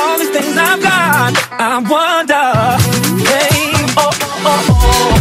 All these things I've got, I wonder, hey, oh, oh, oh.